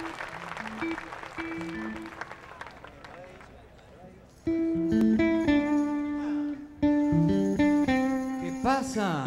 ¿Qué pasa?